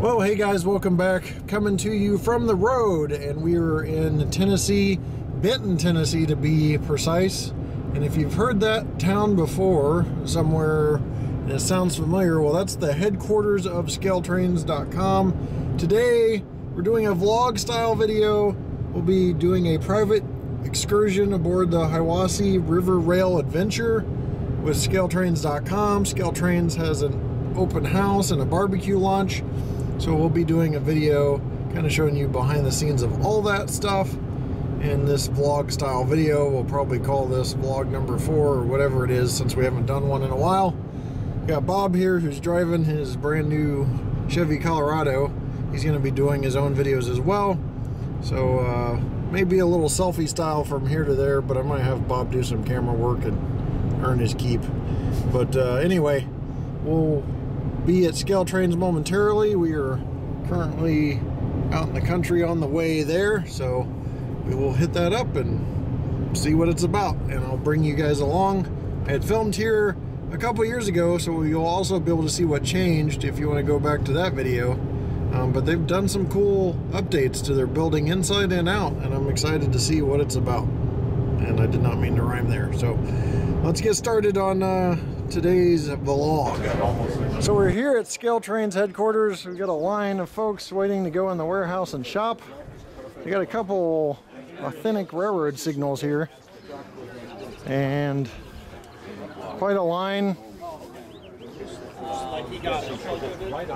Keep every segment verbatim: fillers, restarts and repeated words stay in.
Well, hey guys, welcome back. Coming to you from the road, and we are in Tennessee, Benton, Tennessee to be precise. And if you've heard that town before somewhere and it sounds familiar, well, that's the headquarters of scale trains dot com. Today we're doing a vlog style video. We'll be doing a private excursion aboard the Hiwassee River Rail Adventure with scale trains dot com. ScaleTrains has an open house and a barbecue launch, so we'll be doing a video kind of showing you behind the scenes of all that stuff. And this vlog style video, we'll probably call this vlog number four or whatever it is, since we haven't done one in a while. Got Bob here who's driving his brand new Chevy Colorado. He's going to be doing his own videos as well, so uh, maybe a little selfie style from here to there, but I might have Bob do some camera work and earn his keep. But uh, anyway, we'll be at Scale Trains momentarily. We are currently out in the country on the way there, so we will hit that up and see what it's about, and I'll bring you guys along. I had filmed here a couple years ago, so you'll also be able to see what changed if you want to go back to that video. Um, but they've done some cool updates to their building inside and out, and I'm excited to see what it's about. And I did not mean to rhyme there. So let's get started on uh, today's vlog. So we're here at Scale Trains headquarters. We've got a line of folks waiting to go in the warehouse and shop. We got a couple authentic railroad signals here, and quite a line. Like he got a chunk of it,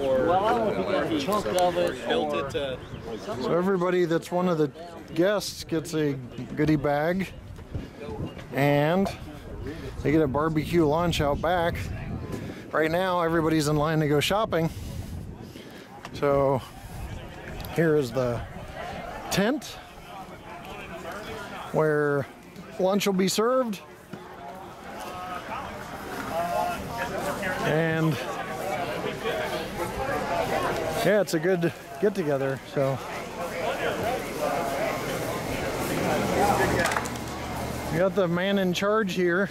or well, I don't know if he got a chunk of it, built it to. So everybody that's one of the guests gets a goodie bag, and they get a barbecue lunch out back. Right now, everybody's in line to go shopping. So here is the tent where lunch will be served. And yeah, it's a good get together. So we got the man in charge here.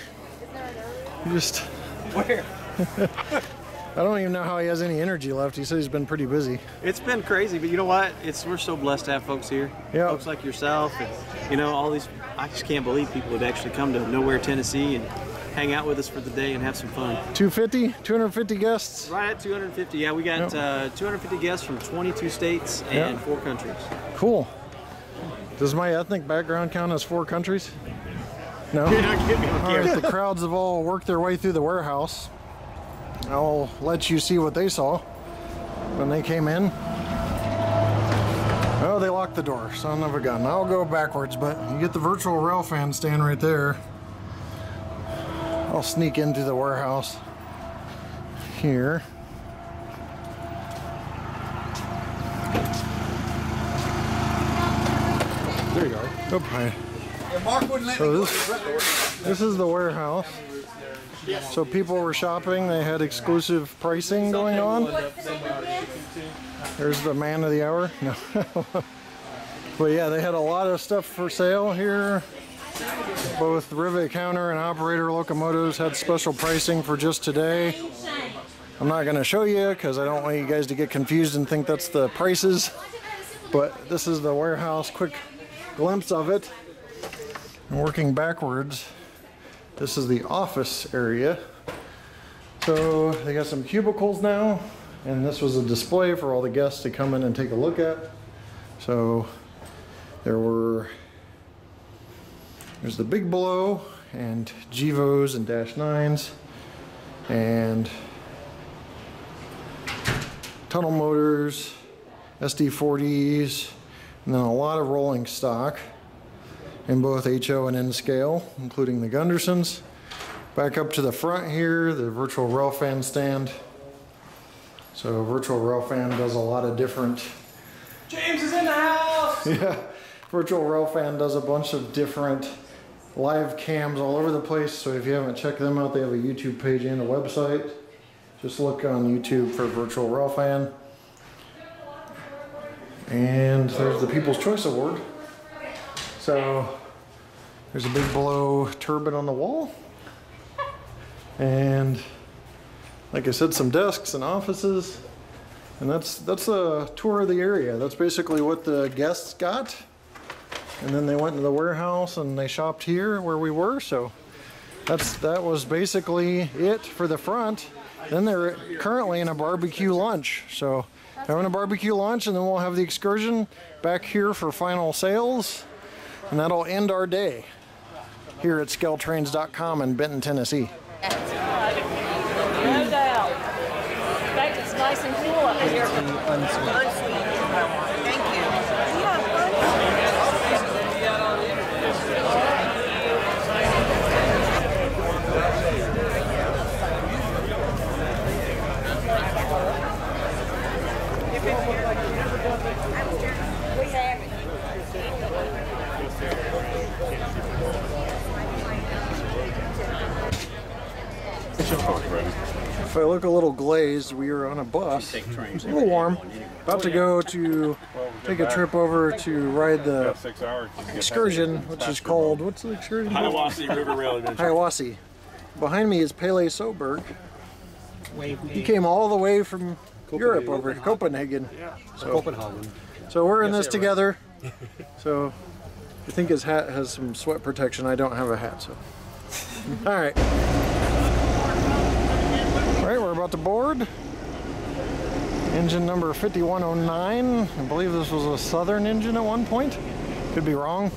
Just where? I don't even know how he has any energy left. He said he's been pretty busy. It's been crazy, but you know what? It's we're so blessed to have folks here. Yeah, folks like yourself, and you know all these. I just can't believe people have actually come to Nowhere, Tennessee, and hang out with us for the day and have some fun. two hundred fifty guests? Right at two hundred fifty, yeah. We got yep. uh, two hundred fifty guests from twenty-two states and yep. four countries. Cool. Does my ethnic background count as four countries? No? You're not kidding me. All right, the crowds have all worked their way through the warehouse. I'll let you see what they saw when they came in. Oh, they locked the door, son of a gun. I'll go backwards, but you get the Virtual Railfan stand right there. I'll sneak into the warehouse here. There you are. Oh, hi. So this, this is the warehouse. So people were shopping. They had exclusive pricing going on. There's the man of the hour. No. But yeah, they had a lot of stuff for sale here. Both rivet counter and operator locomotives had special pricing for just today. I'm not going to show you because I don't want you guys to get confused and think that's the prices. But this is the warehouse, quick glimpse of it. And working backwards, this is the office area. So they got some cubicles now, and this was a display for all the guests to come in and take a look at. So there were There's the Big Blow, and Gevos, and Dash nines, and tunnel motors, S D forties, and then a lot of rolling stock in both H O and N scale, including the Gundersons. Back up to the front here, the Virtual Railfan stand. So Virtual Railfan does a lot of different... James is in the house! Yeah, Virtual Railfan does a bunch of different live cams all over the place, so if you haven't checked them out, they have a YouTube page and a website. Just look on YouTube for Virtual Railfan. And there's the People's Choice Award. So there's a Big Blow turbine on the wall, and like I said, some desks and offices. And that's that's a tour of the area. That's basically what the guests got. And then they went to the warehouse and they shopped here where we were. So that's that was basically it for the front. Then they're currently in a barbecue lunch. So having a barbecue lunch, and then we'll have the excursion back here for final sales. And that'll end our day here at scale trains dot com in Benton, Tennessee. No doubt. In fact, it's nice and cool up here. Unsweet. Thank you. If I look a little glazed, we are on a bus. It's a little warm. About to go to take a trip over to ride the excursion, which is called, what's the excursion? Hiwassee River Rail Adventure. Hiwassee. Behind me is Pele Soberg. He came all the way from Europe over to Copenhagen. So, Copenhagen. So we're in this together. So I think his hat has some sweat protection. I don't have a hat, so. All right. All right, we're about to board. Engine number fifty-one oh nine. I believe this was a Southern engine at one point. Could be wrong.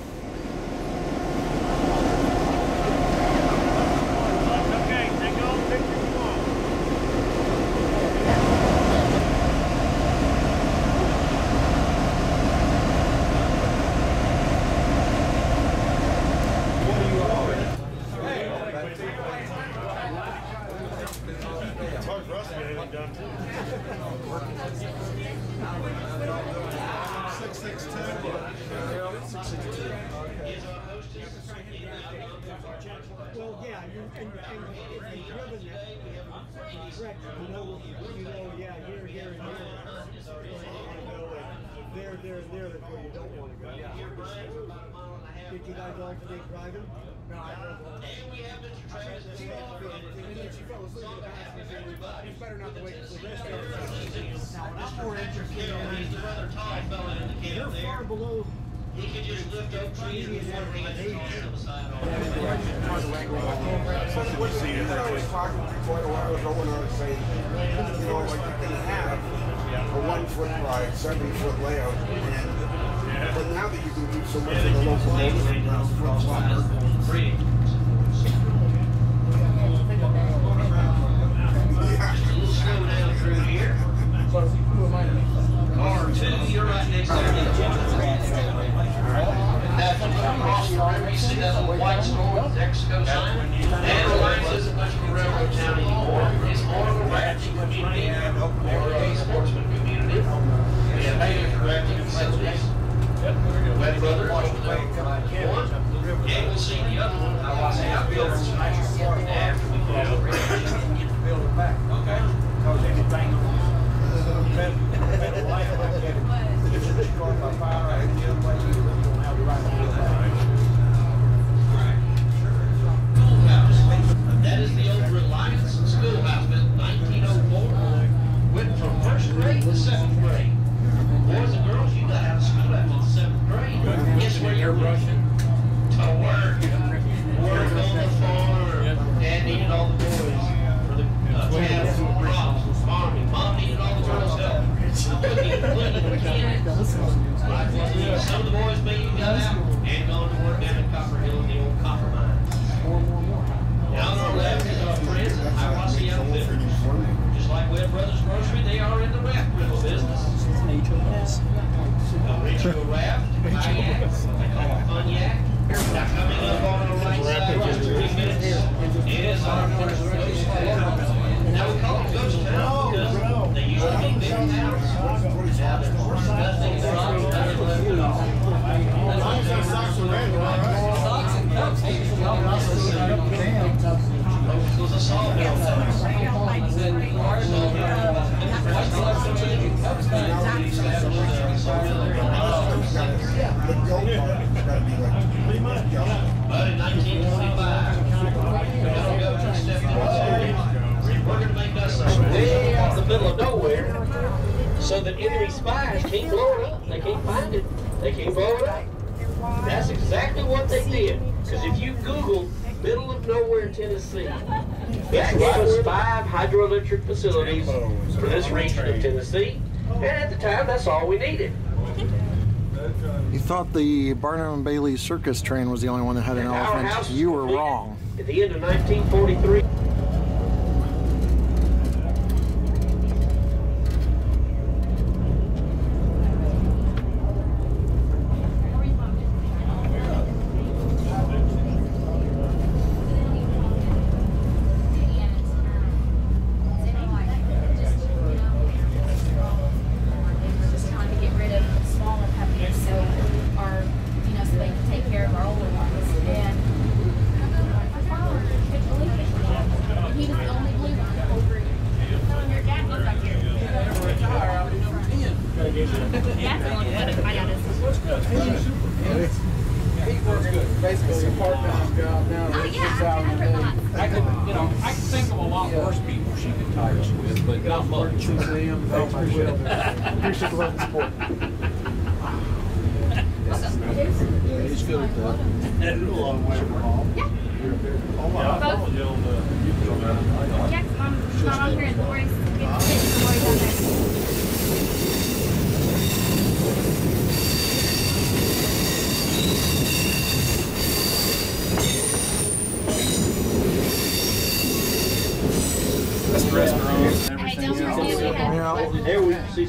Middle of nowhere. so that enemy spies can't blow it up. They can't find it. They can't blow it up. That's exactly what they did. Because if you Google middle of nowhere Tennessee, that gave us five hydroelectric facilities for this region of Tennessee. And at the time, that's all we needed. You thought the Barnum and Bailey circus train was the only one that had an elephant. You were wrong. At the end of nineteen forty-three.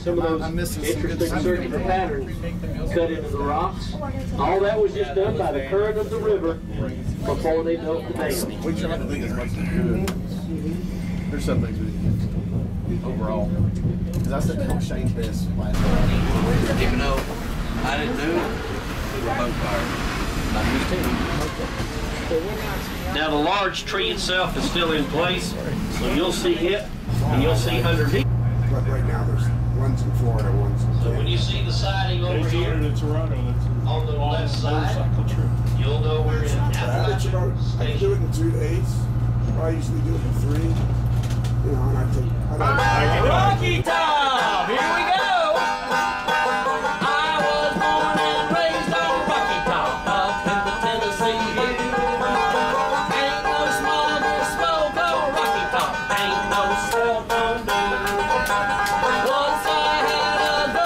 Some of those interesting circular patterns cut into the rocks. All that was just done by the current of the river before they built the dam. We try to think as much as we could. There's some things we didn't do overall. Because I said they don't change this last time. Even though I didn't do it, we were both fired. Not used to it. Now the large tree itself is still in place, so you'll see it and you'll see underneath. But right now there's one's in Florida, one's in Florida. So when you see the siding over here in Toronto, on the left side, you'll know we're in Appalachian Station. I do it in two days. I usually do it in three. You know, and I take... I don't uh, Rocky Top! Here we go! I was born and raised on Rocky Top, up in the Tennessee Hill. Ain't no smoke, no smoke on Rocky Top. Ain't no smoke on me. Once I had a girl on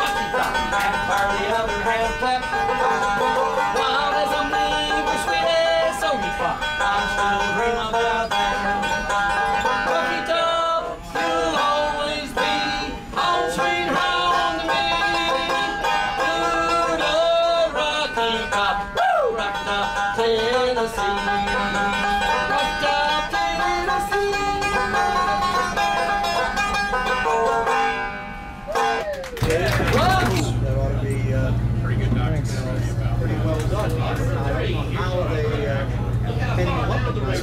Rocky Top, half barley up, half clap. Wild as a man, we're sweet as only pop. I'm still dreaming about that. Rocky Top will always be home sweet home to me. Ooh, oh, Rocky Top, woo, Rocky Top, Tennessee. I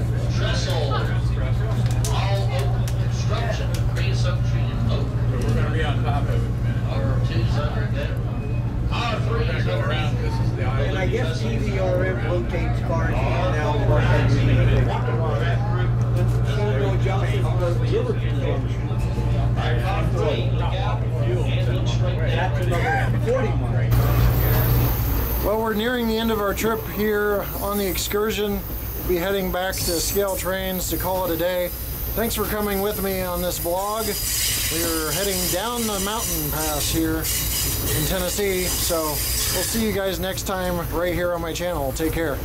trestle. All open construction. Pre-subtreated oak. We're going to be on top of it in a minute. Our two's under that. And I guess T V R M locates cars now for that. Well, we're nearing the end of our trip here on the excursion. We'll be heading back to Scale Trains to call it a day. Thanks for coming with me on this vlog. We're heading down the mountain pass here in Tennessee, so we'll see you guys next time right here on my channel. Take care.